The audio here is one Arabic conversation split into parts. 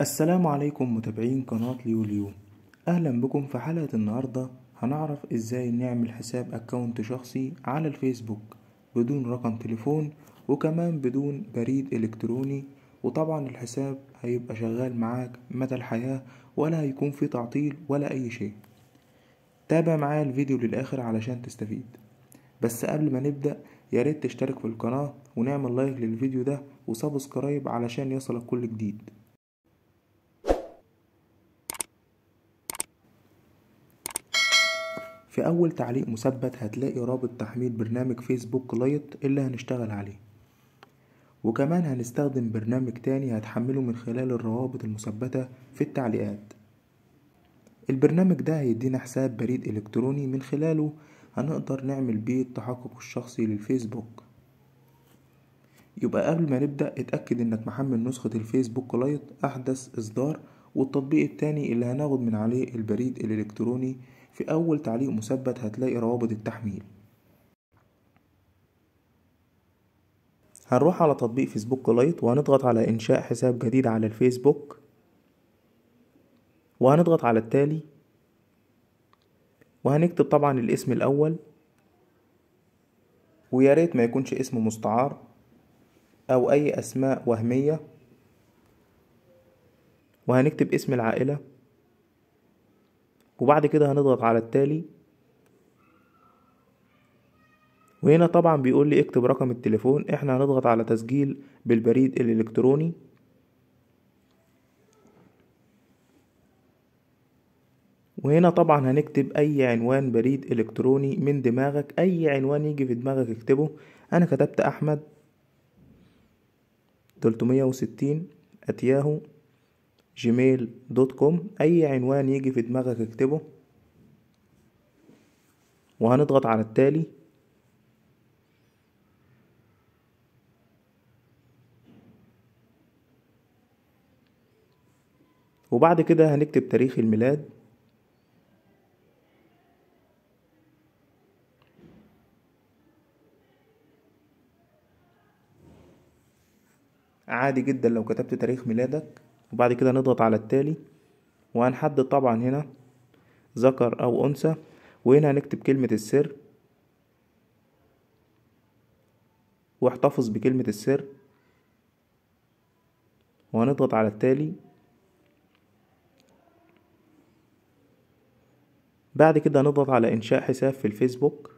السلام عليكم متابعين قناة ليو ليو، اهلا بكم. في حلقة النهاردة هنعرف ازاي نعمل حساب اكونت شخصي على الفيسبوك بدون رقم تليفون وكمان بدون بريد الكتروني، وطبعا الحساب هيبقى شغال معاك مدى الحياة ولا هيكون في تعطيل ولا اي شيء. تابع معايا الفيديو للاخر علشان تستفيد. بس قبل ما نبدأ ياريت تشترك في القناة ونعمل لايك للفيديو ده وسبسكرايب علشان يصلك كل جديد. في اول تعليق مثبت هتلاقي رابط تحميل برنامج فيسبوك لايت اللي هنشتغل عليه، وكمان هنستخدم برنامج تاني هتحمله من خلال الروابط المثبتة في التعليقات. البرنامج ده هيدينا حساب بريد الكتروني من خلاله هنقدر نعمل بيه التحقق الشخصي للفيسبوك. يبقى قبل ما نبدأ اتأكد انك محمل نسخة الفيسبوك لايت احدث اصدار والتطبيق التاني اللي هناخد من عليه البريد الالكتروني. في اول تعليق مثبت هتلاقي روابط التحميل. هنروح على تطبيق فيسبوك لايت وهنضغط على انشاء حساب جديد على الفيسبوك، وهنضغط على التالي وهنكتب طبعا الاسم الاول، ويا ريت ما يكونش اسم مستعار او اي اسماء وهمية، وهنكتب اسم العائلة، وبعد كده هنضغط على التالي. وهنا طبعا بيقول لي اكتب رقم التليفون، احنا هنضغط على تسجيل بالبريد الالكتروني، وهنا طبعا هنكتب اي عنوان بريد الكتروني من دماغك، اي عنوان يجي في دماغك اكتبه. انا كتبت احمد 360 @yahoo gmail.com، اي عنوان يجي في دماغك اكتبه، وهنضغط على التالي. وبعد كده هنكتب تاريخ الميلاد، عادي جدا لو كتبت تاريخ ميلادك، وبعد كده نضغط على التالي وهنحدد طبعا هنا ذكر او انثى، وهنا هنكتب كلمة السر واحتفظ بكلمة السر، وهنضغط على التالي. بعد كده هنضغط على انشاء حساب في الفيسبوك،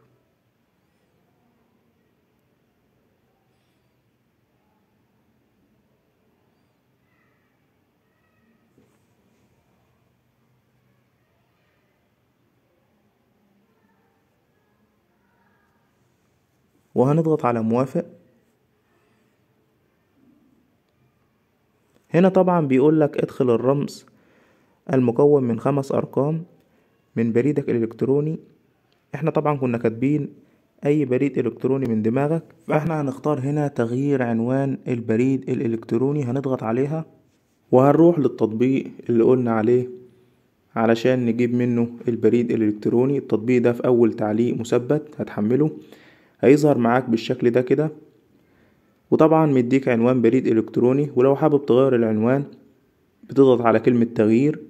وهنضغط على موافق. هنا طبعا بيقولك ادخل الرمز المكون من 5 ارقام من بريدك الالكتروني، احنا طبعا كنا كاتبين اي بريد الكتروني من دماغك، فاحنا هنختار هنا تغيير عنوان البريد الالكتروني، هنضغط عليها وهنروح للتطبيق اللي قلنا عليه علشان نجيب منه البريد الالكتروني. التطبيق ده في اول تعليق مثبت هتحمله هيظهر معاك بالشكل ده كده، وطبعا مديك عنوان بريد الكتروني، ولو حابب تغير العنوان بتضغط على كلمة تغيير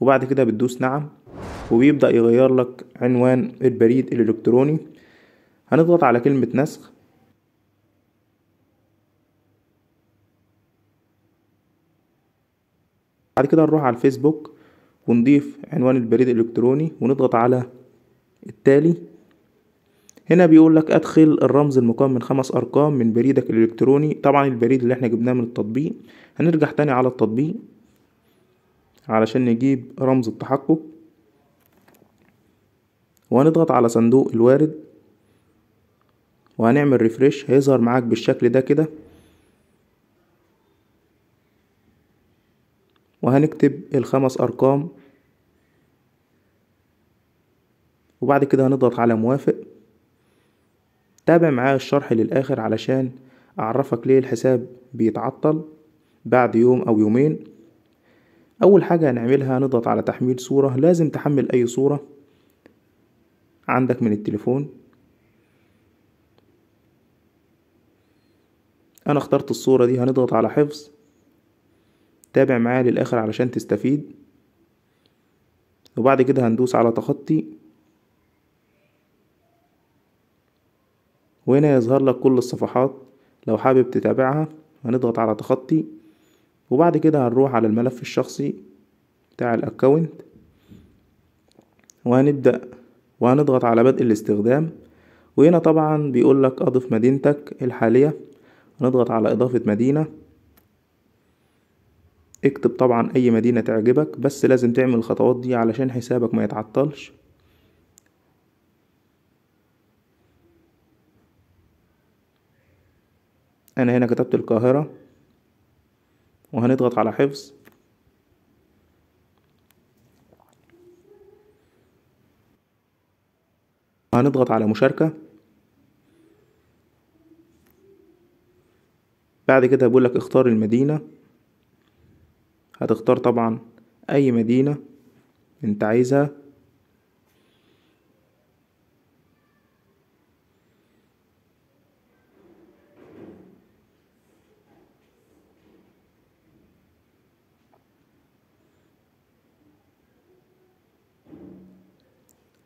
وبعد كده بتدوس نعم، وبيبدأ يغير لك عنوان البريد الالكتروني. هنضغط على كلمة نسخ، بعد كده نروح على الفيسبوك ونضيف عنوان البريد الالكتروني ونضغط على التالي. هنا بيقول لك ادخل الرمز المكون من 5 ارقام من بريدك الالكتروني، طبعا البريد اللي احنا جبناه من التطبيق. هنرجع تاني على التطبيق علشان نجيب رمز التحقق، وهنضغط على صندوق الوارد وهنعمل ريفريش، هيظهر معاك بالشكل ده كده، وهنكتب ال5 ارقام، وبعد كده هنضغط على موافق. تابع معايا الشرح للآخر علشان أعرفك ليه الحساب بيتعطل بعد يوم أو يومين. أول حاجة هنعملها هنضغط على تحميل صورة، لازم تحمل أي صورة عندك من التليفون، انا اخترت الصورة دي. هنضغط على حفظ، تابع معايا للاخر علشان تستفيد. وبعد كده هندوس على تخطي، وهنا يظهر لك كل الصفحات لو حابب تتابعها. هنضغط على تخطي، وبعد كده هنروح على الملف الشخصي بتاع الاكونت، وهنبدأ وهنضغط على بدء الاستخدام. وهنا طبعا بيقول لك اضف مدينتك الحالية، هنضغط على اضافة مدينة. اكتب طبعا اي مدينة تعجبك، بس لازم تعمل الخطوات دي علشان حسابك ما يتعطلش. انا هنا كتبت القاهرة، وهنضغط على حفظ. هنضغط على مشاركة. بعد كده بيقول لك اختار المدينة، هتختار طبعا اي مدينة انت عايزها.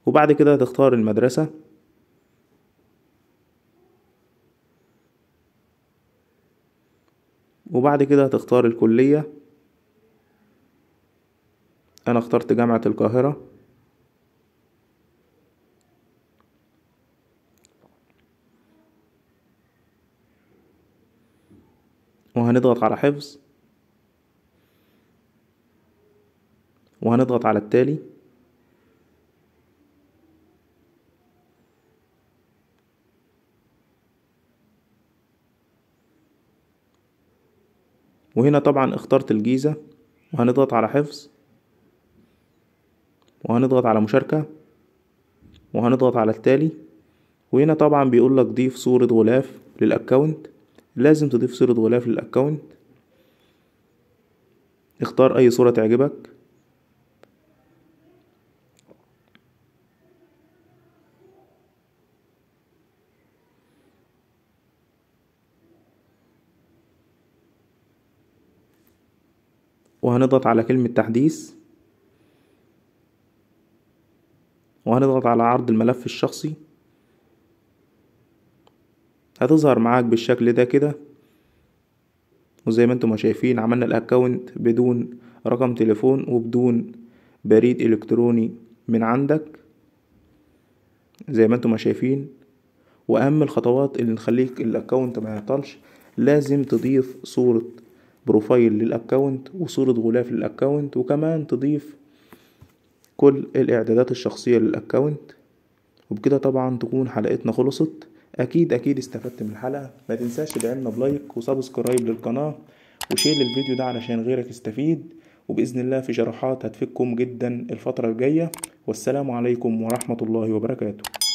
وبعد كده هتختار المدرسة، وبعد كده هتختار الكلية. انا اخترت جامعة القاهرة. وهنضغط على حفظ، وهنضغط على التالي. وهنا طبعا اخترت الجيزة، وهنضغط على حفظ، وهنضغط على مشاركة، وهنضغط على التالي. وهنا طبعا بيقول لك ضيف صورة غلاف للاكونت، لازم تضيف صورة غلاف للاكونت. اختار اي صورة تعجبك. وهنضغط على كلمة تحديث، وهنضغط على عرض الملف الشخصي. هتظهر معاك بالشكل ده كده. وزي ما انتم شايفين عملنا الاكونت بدون رقم تليفون وبدون بريد الكتروني من عندك زي ما انتم شايفين. واهم الخطوات اللي نخليك الاكونت ما يعطلش، لازم تضيف صورة بروفايل للاكونت وصورة غلاف للاكونت، وكمان تضيف كل الاعدادات الشخصية للاكونت. وبكده طبعا تكون حلقتنا خلصت. اكيد اكيد استفدت من الحلقة. ما تنساش تدعمنا بلايك وسبسكرايب للقناة وشير للفيديو ده علشان غيرك يستفيد. وبإذن الله في شروحات هتفيدكم جدا الفترة الجاية. والسلام عليكم ورحمة الله وبركاته.